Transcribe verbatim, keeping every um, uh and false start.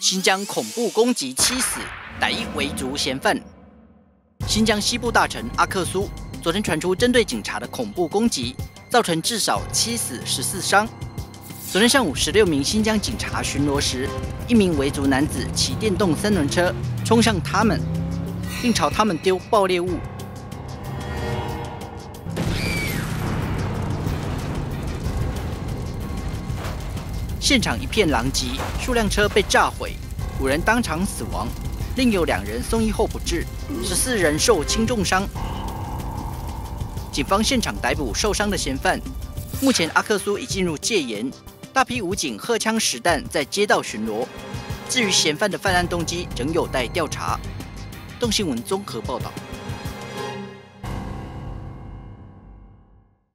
新疆恐怖攻击七死，逮维族嫌犯。新疆西部大城阿克苏昨天传出针对警察的恐怖攻击，造成至少七死十四伤。昨天上午，十六名新疆警察巡逻时，一名维族男子骑电动三轮车冲向他们，并朝他们丢爆裂物。 现场一片狼藉，数辆车被炸毁，五人当场死亡，另有两人送医后不治，十四人受轻重伤。警方现场逮捕受伤的嫌犯。目前阿克苏已进入戒严，大批武警荷枪实弹在街道巡逻。至于嫌犯的犯案动机，仍有待调查。动新闻综合报道。